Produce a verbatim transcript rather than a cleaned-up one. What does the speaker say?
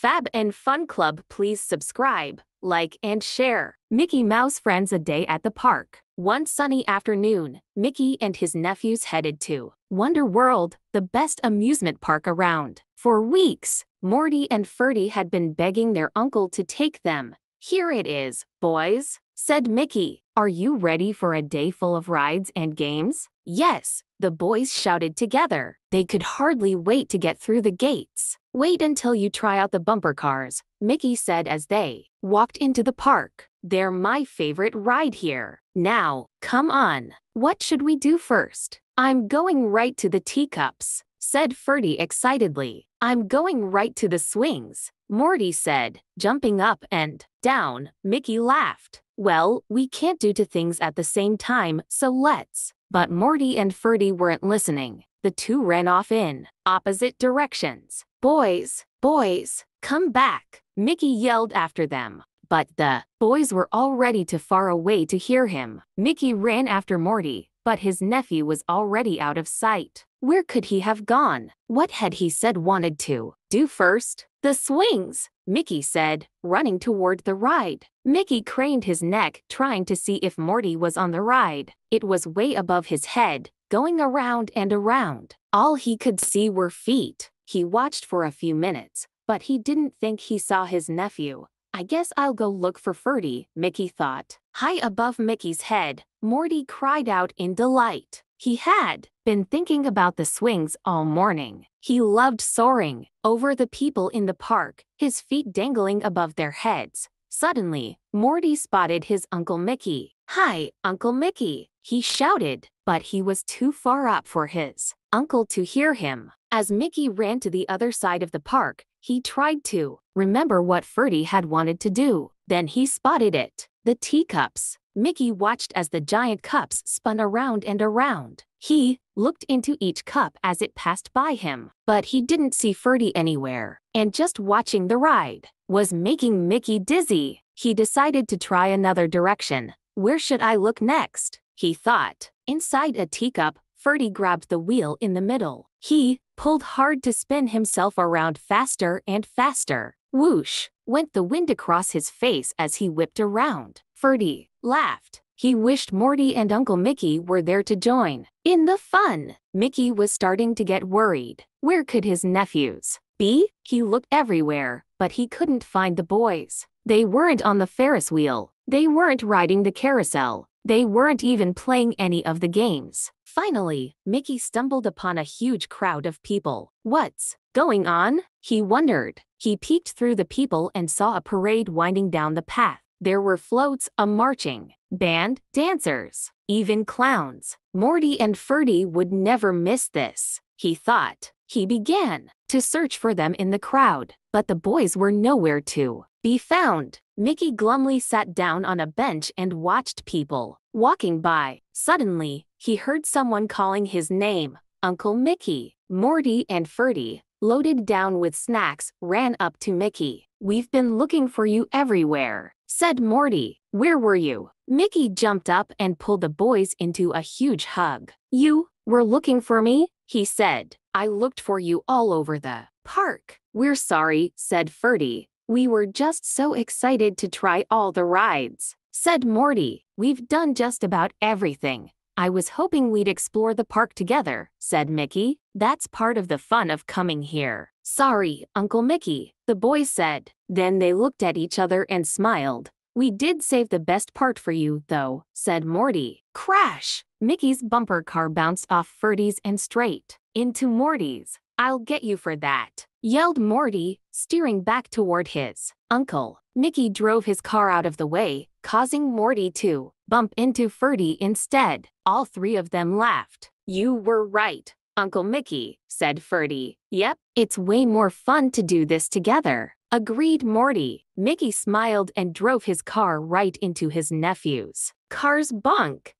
Fab and Fun Club, please subscribe, like, and share. Mickey Mouse Friends, a day at the park. One sunny afternoon, Mickey and his nephews headed to Wonder World, the best amusement park around. For weeks, Morty and Ferdy had been begging their uncle to take them. "Here it is, boys," said Mickey. "Are you ready for a day full of rides and games?" "Yes," the boys shouted together. They could hardly wait to get through the gates. "Wait until you try out the bumper cars," Mickey said as they walked into the park. "They're my favorite ride here. Now, come on." "What should we do first?" "I'm going right to the teacups," said Ferdy excitedly. "I'm going right to the swings," Morty said, jumping up and down. Mickey laughed. "Well, we can't do two things at the same time, so let's." But Morty and Ferdy weren't listening. The two ran off in opposite directions. "Boys, boys, come back," Mickey yelled after them. But the boys were already too far away to hear him. Mickey ran after Morty, but his nephew was already out of sight. Where could he have gone? What had he said wanted to do first? "The swings," Mickey said, running toward the ride. Mickey craned his neck, trying to see if Morty was on the ride. It was way above his head, going around and around. All he could see were feet. He watched for a few minutes, but he didn't think he saw his nephew. "I guess I'll go look for Ferdy," Mickey thought. High above Mickey's head, Morty cried out in delight. He had been thinking about the swings all morning. He loved soaring over the people in the park, his feet dangling above their heads. Suddenly, Morty spotted his Uncle Mickey. "Hi, Uncle Mickey," he shouted, but he was too far up for his uncle to hear him. As Mickey ran to the other side of the park, he tried to remember what Ferdy had wanted to do. Then he spotted it, the teacups. Mickey watched as the giant cups spun around and around. He looked into each cup as it passed by him, but he didn't see Ferdy anywhere, and just watching the ride was making Mickey dizzy. He decided to try another direction. "Where should I look next?" he thought. Inside a teacup, Ferdy grabbed the wheel in the middle. He pulled hard to spin himself around faster and faster. Whoosh went the wind across his face as he whipped around. Ferdy laughed. He wished Morty and Uncle Mickey were there to join in the fun. Mickey was starting to get worried. Where could his nephews be? He looked everywhere, but he couldn't find the boys. They weren't on the Ferris wheel. They weren't riding the carousel. They weren't even playing any of the games. Finally, Mickey stumbled upon a huge crowd of people. "What's going on?" he wondered. He peeked through the people and saw a parade winding down the path. There were floats, a marching band, dancers, even clowns. Morty and Ferdy would never miss this, he thought. He began to search for them in the crowd, but the boys were nowhere to be found. Mickey glumly sat down on a bench and watched people walking by. Suddenly, he heard someone calling his name, "Uncle Mickey." Morty and Ferdy, loaded down with snacks, ran up to Mickey. "We've been looking for you everywhere," said Morty. "Where were you?" Mickey jumped up and pulled the boys into a huge hug. "You were looking for me?" he said. "I looked for you all over the park." "We're sorry," said Ferdy. "We were just so excited to try all the rides," said Morty. "We've done just about everything." "I was hoping we'd explore the park together," said Mickey. "That's part of the fun of coming here." "Sorry, Uncle Mickey," the boys said. Then they looked at each other and smiled. "We did save the best part for you, though," said Morty. Crash! Mickey's bumper car bounced off Ferdy's and straight into Morty's. "I'll get you for that," yelled Morty, steering back toward his uncle. Mickey drove his car out of the way, causing Morty to bump into Ferdy instead. All three of them laughed. "You were right, Uncle Mickey," said Ferdy. "Yep, it's way more fun to do this together," agreed Morty. Mickey smiled and drove his car right into his nephew's car's bunk.